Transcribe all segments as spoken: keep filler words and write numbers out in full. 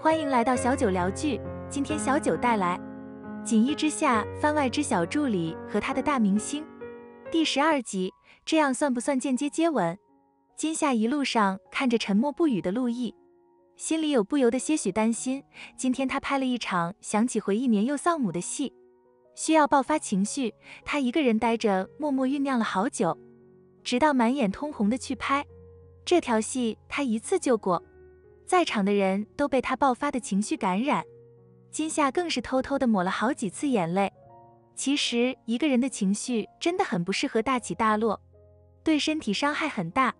欢迎来到小九聊剧，今天小九带来《锦衣之下》番外之小助理和他的大明星第十二集，这样算不算间接接吻？金夏一路上看着沉默不语的陆毅，心里有不由得些许担心。今天他拍了一场想起回忆年幼丧母的戏，需要爆发情绪，他一个人呆着，默默酝酿了好久，直到满眼通红的去拍。这条戏他一次就过。在场的人都被他爆发的情绪感染，金夏更是偷偷地抹了好几次眼泪。其实一个人的情绪真的很不适合大起大落，对身体伤害很大。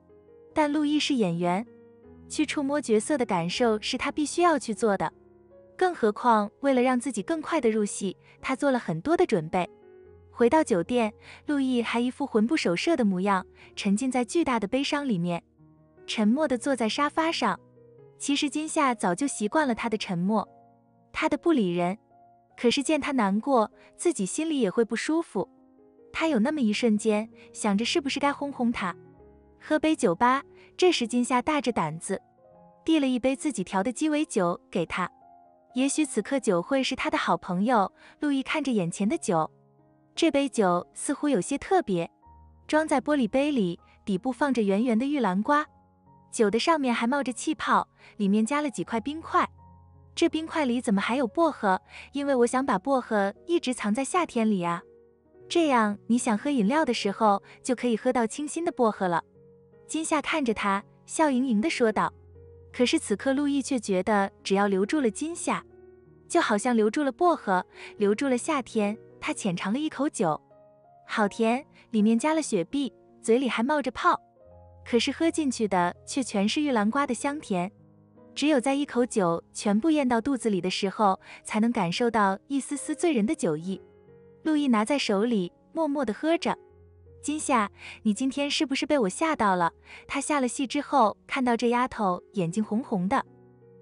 但陆毅是演员，去触摸角色的感受是他必须要去做的。更何况为了让自己更快地入戏，他做了很多的准备。回到酒店，陆毅还一副魂不守舍的模样，沉浸在巨大的悲伤里面，沉默地坐在沙发上。其实金夏早就习惯了他的沉默，他的不理人，可是见他难过，自己心里也会不舒服。他有那么一瞬间想着是不是该轰轰他，喝杯酒吧。这时金夏大着胆子递了一杯自己调的鸡尾酒给他，也许此刻酒会是他的好朋友。陆毅看着眼前的酒，这杯酒似乎有些特别，装在玻璃杯里，底部放着圆圆的玉兰瓜，酒的上面还冒着气泡，里面加了几块冰块。这冰块里怎么还有薄荷？因为我想把薄荷一直藏在夏天里啊，这样你想喝饮料的时候就可以喝到清新的薄荷了。金夏看着他，笑盈盈地说道。可是此刻陆毅却觉得，只要留住了金夏，就好像留住了薄荷，留住了夏天。他浅尝了一口酒，好甜，里面加了雪碧，嘴里还冒着泡。可是喝进去的却全是玉兰瓜的香甜，只有在一口酒全部咽到肚子里的时候，才能感受到一丝丝醉人的酒意。陆毅拿在手里，默默地喝着。金夏，你今天是不是被我吓到了？他下了戏之后，看到这丫头眼睛红红的。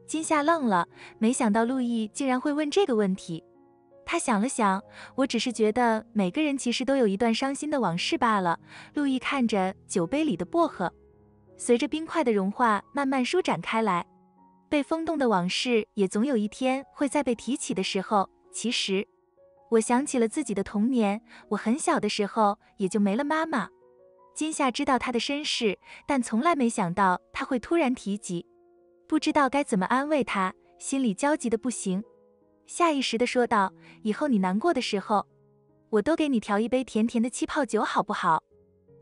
金夏愣了，没想到陆毅竟然会问这个问题。他想了想，我只是觉得每个人其实都有一段伤心的往事罢了。陆毅看着酒杯里的薄荷，随着冰块的融化慢慢舒展开来，被风冻的往事也总有一天会再被提起的时候。其实我想起了自己的童年，我很小的时候也就没了妈妈。金夏知道他的身世，但从来没想到他会突然提及，不知道该怎么安慰他，心里焦急的不行。下意识地说道，以后你难过的时候，我都给你调一杯甜甜的气泡酒好不好？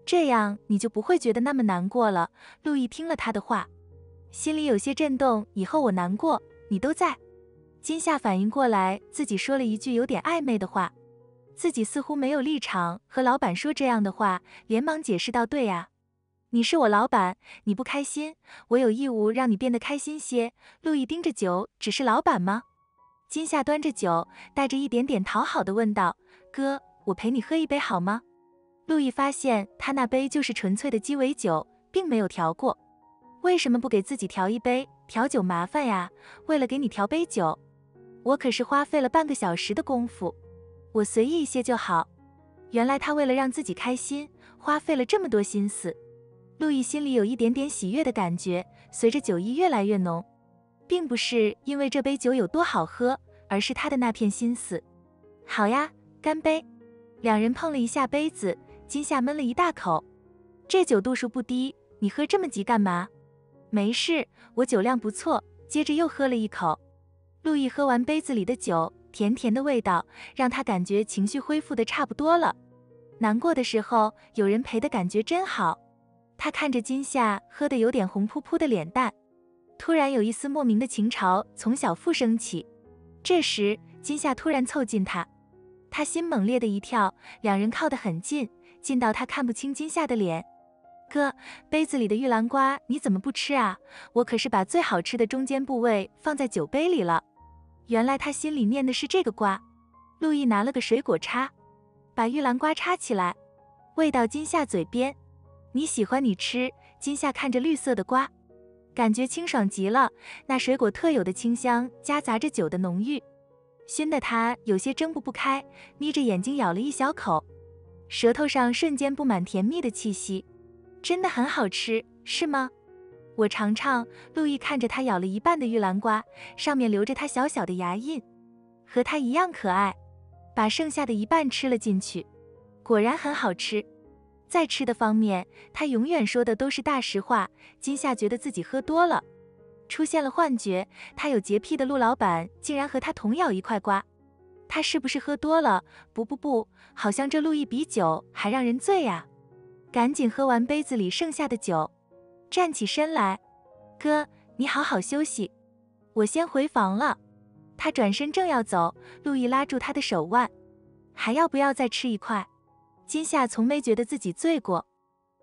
这样你就不会觉得那么难过了。陆毅听了他的话，心里有些震动，以后我难过，你都在。金夏反应过来，自己说了一句有点暧昧的话，自己似乎没有立场和老板说这样的话，连忙解释道，对呀、啊，你是我老板，你不开心，我有义务让你变得开心些。陆毅盯着酒，只是老板吗？金夏端着酒，带着一点点讨好的问道，哥，我陪你喝一杯好吗？陆毅发现他那杯就是纯粹的鸡尾酒，并没有调过。为什么不给自己调一杯？调酒麻烦呀，为了给你调杯酒，我可是花费了半个小时的功夫，我随意一些就好。原来他为了让自己开心，花费了这么多心思。陆毅心里有一点点喜悦的感觉，随着酒意越来越浓。并不是因为这杯酒有多好喝，而是他的那片心思。好呀，干杯。两人碰了一下杯子，金夏闷了一大口。这酒度数不低，你喝这么急干嘛？没事，我酒量不错。接着又喝了一口。陆毅喝完杯子里的酒，甜甜的味道让他感觉情绪恢复的差不多了。难过的时候有人陪的感觉真好。他看着金夏喝得有点红扑扑的脸蛋，突然有一丝莫名的情潮从小腹升起。这时金夏突然凑近他，他心猛烈的一跳，两人靠得很近，近到他看不清金夏的脸。哥，杯子里的玉兰瓜你怎么不吃啊？我可是把最好吃的中间部位放在酒杯里了。原来他心里念的是这个瓜。陆毅拿了个水果叉，把玉兰瓜插起来，喂到金夏嘴边。你喜欢你吃。金夏看着绿色的瓜，感觉清爽极了，那水果特有的清香夹杂着酒的浓郁，熏得他有些睁不不开，眯着眼睛咬了一小口，舌头上瞬间布满甜蜜的气息。真的很好吃，是吗？我尝尝。”陆毅看着他咬了一半的玉兰瓜，上面留着他小小的牙印，和他一样可爱，把剩下的一半吃了进去，果然很好吃。在吃的方面，他永远说的都是大实话。今夏觉得自己喝多了，出现了幻觉。他有洁癖的陆老板竟然和他同咬一块瓜，他是不是喝多了？不不不，好像这陆毅比酒还让人醉呀、啊！赶紧喝完杯子里剩下的酒，站起身来。哥，你好好休息，我先回房了。他转身正要走，陆毅拉住他的手腕，还要不要再吃一块？今夏从没觉得自己醉过，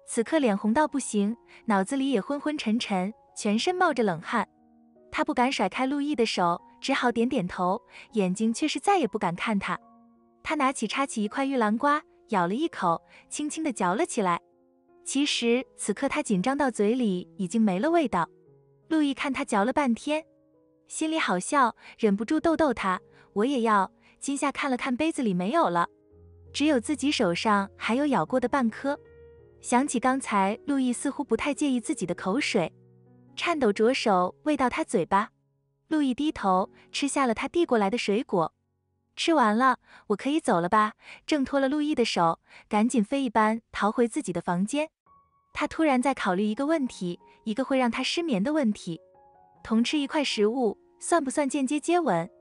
此刻脸红到不行，脑子里也昏昏沉沉，全身冒着冷汗。他不敢甩开陆毅的手，只好点点头，眼睛却是再也不敢看他。他拿起插起一块玉兰瓜，咬了一口，轻轻地嚼了起来。其实此刻他紧张到嘴里已经没了味道。陆毅看他嚼了半天，心里好笑，忍不住逗逗他：“我也要。”今夏看了看杯子里没有了，只有自己手上还有咬过的半颗。想起刚才陆毅似乎不太介意自己的口水，颤抖着手喂到他嘴巴。陆毅低头吃下了他递过来的水果。吃完了，我可以走了吧？挣脱了陆毅的手，赶紧飞一般逃回自己的房间。他突然在考虑一个问题，一个会让他失眠的问题。同吃一块食物算不算间接接吻？